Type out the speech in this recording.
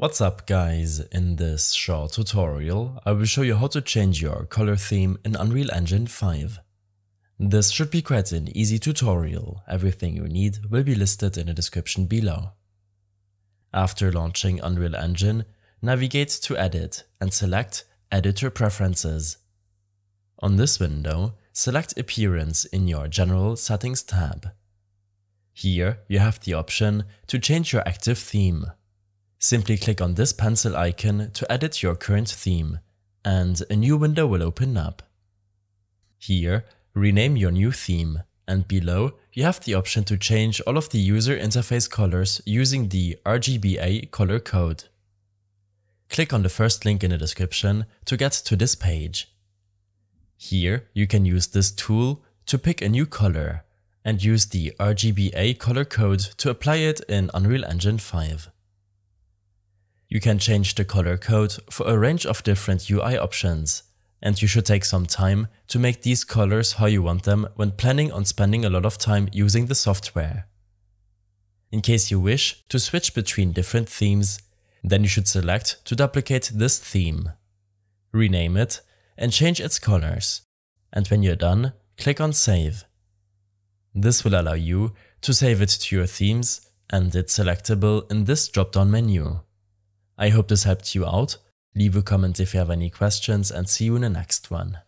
What's up guys, in this short tutorial I will show you how to change your color theme in Unreal Engine 5. This should be quite an easy tutorial, everything you need will be listed in the description below. After launching Unreal Engine, navigate to Edit and select Editor Preferences. On this window, select Appearance in your General Settings tab. Here you have the option to change your active theme. Simply click on this pencil icon to edit your current theme, and a new window will open up. Here, rename your new theme, and below you have the option to change all of the user interface colors using the RGBA color code. Click on the first link in the description to get to this page. Here you can use this tool to pick a new color, and use the RGBA color code to apply it in Unreal Engine 5. You can change the color code for a range of different UI options, and you should take some time to make these colors how you want them when planning on spending a lot of time using the software. In case you wish to switch between different themes, then you should select to duplicate this theme, rename it and change its colors, and when you're done, click on Save. This will allow you to save it to your themes, and it's selectable in this drop-down menu. I hope this helped you out. Leave a comment if you have any questions, and see you in the next one.